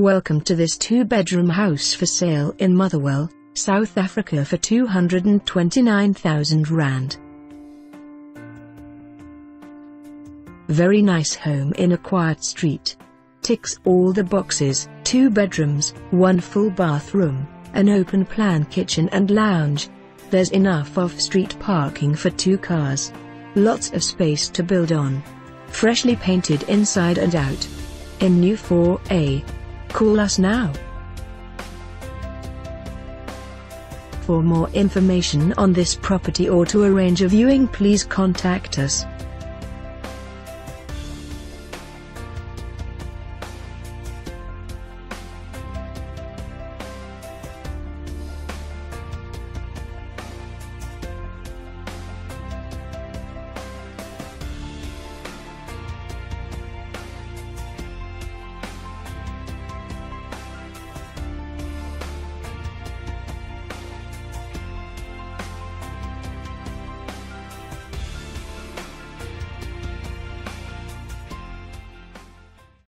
Welcome to this two-bedroom house for sale in Motherwell, South Africa for R229,000. Very nice home in a quiet street. Ticks all the boxes: 2 bedrooms, 1 full bathroom, an open-plan kitchen and lounge. There's enough off-street parking for 2 cars. Lots of space to build on. Freshly painted inside and out. In new 4A. Call us now for more information on this property or to arrange a viewing. Please contact us.